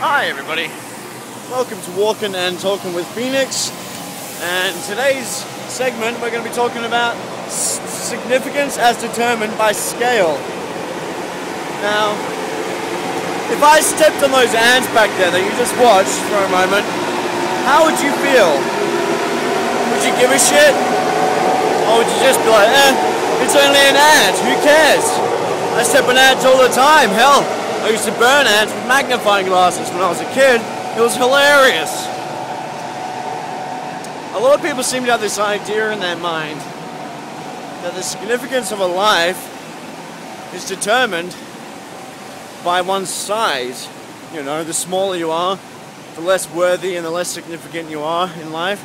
Hi everybody, welcome to Walking and Talking with Phoenix, and in today's segment we're going to be talking about significance as determined by scale. Now, if I stepped on those ants back there that you just watched for a moment, how would you feel? Would you give a shit? Or would you just be like, it's only an ant, who cares? I step on ants all the time, hell. I used to burn ants with magnifying glasses when I was a kid. It was hilarious. A lot of people seem to have this idea in their mind that the significance of a life is determined by one's size. You know, the smaller you are, the less worthy and the less significant you are in life.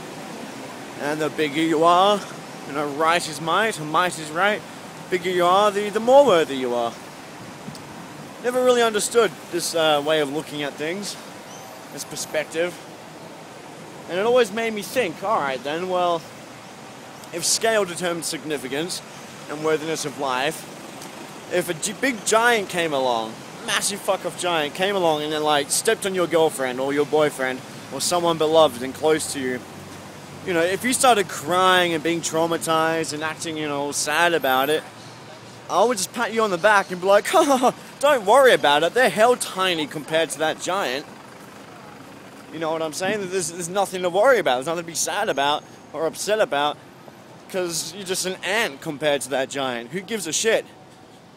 And the bigger you are, you know, right is might, and might is right. The bigger you are, the more worthy you are. Never really understood this way of looking at things, this perspective, and it always made me think, alright then, well, if scale determines significance and worthiness of life, if a big giant came along, massive fuck-off giant came along and then like stepped on your girlfriend or your boyfriend or someone beloved and close to you, you know, if you started crying and being traumatized and acting, you know, sad about it, I would just pat you on the back and be like, oh, don't worry about it, they're hell tiny compared to that giant. You know what I'm saying? There's nothing to worry about, there's nothing to be sad about or upset about, because you're just an ant compared to that giant. Who gives a shit?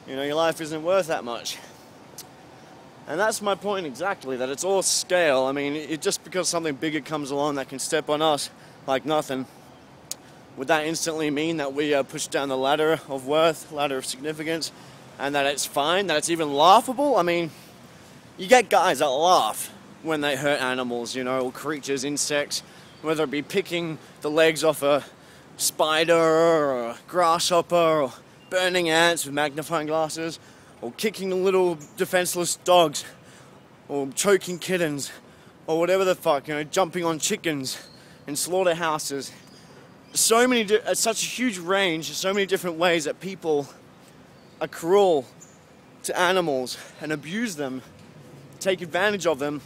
You know, your life isn't worth that much. And that's my point exactly, that it's all scale. I mean, just because something bigger comes along that can step on us like nothing, would that instantly mean that we are pushed down the ladder of worth, ladder of significance, and that it's fine, that it's even laughable? I mean, you get guys that laugh when they hurt animals, you know, or creatures, insects, whether it be picking the legs off a spider or a grasshopper or burning ants with magnifying glasses or kicking little defenseless dogs or choking kittens or whatever the fuck, you know, jumping on chickens in slaughterhouses. Such a huge range, so many different ways that people are cruel to animals and abuse them, take advantage of them,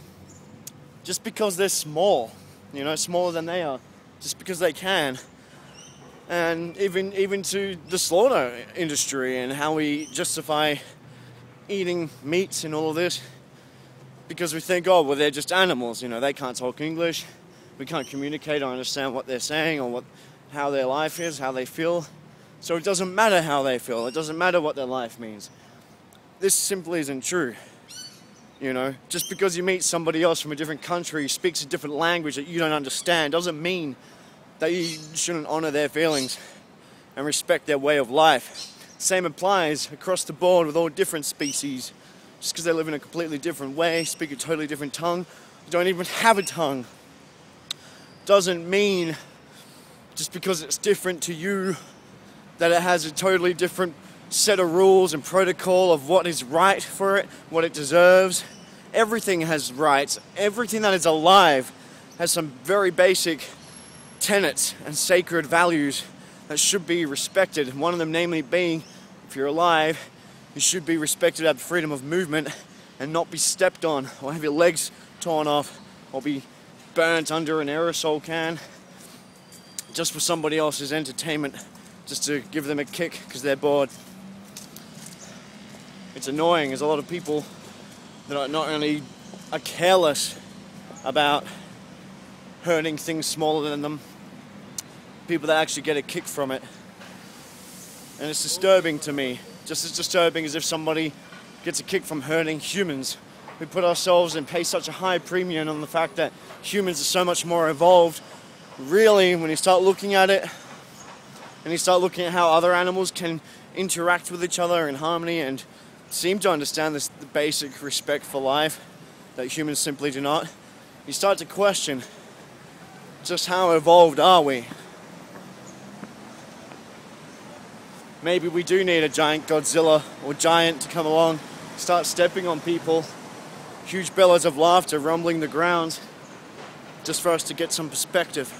just because they're small, you know, smaller than they are, just because they can. And even to the slaughter industry and how we justify eating meats and all of this, because we think, oh, well, they're just animals, you know, they can't talk English, we can't communicate or understand what they're saying or how their life is, how they feel. So it doesn't matter how they feel. It doesn't matter what their life means. This simply isn't true. You know, just because you meet somebody else from a different country who speaks a different language that you don't understand doesn't mean that you shouldn't honor their feelings and respect their way of life. Same applies across the board with all different species. Just because they live in a completely different way, speak a totally different tongue, don't even have a tongue, doesn't mean just because it's different to you that it has a totally different set of rules and protocol of what is right for it, what it deserves. Everything has rights. Everything that is alive has some very basic tenets and sacred values that should be respected. One of them namely being, if you're alive, you should be respected at the freedom of movement and not be stepped on or have your legs torn off or be burnt under an aerosol can just for somebody else's entertainment, just to give them a kick because they're bored. It's annoying. There's a lot of people that are not only are careless about hurting things smaller than them, people that actually get a kick from it. And it's disturbing to me, just as disturbing as if somebody gets a kick from hurting humans. We put ourselves and pay such a high premium on the fact that humans are so much more evolved. Really, when you start looking at it, and you start looking at how other animals can interact with each other in harmony and seem to understand this basic respect for life that humans simply do not, you start to question just how evolved are we. Maybe we do need a giant Godzilla or giant to come along, start stepping on people, huge bellows of laughter rumbling the ground, just for us to get some perspective.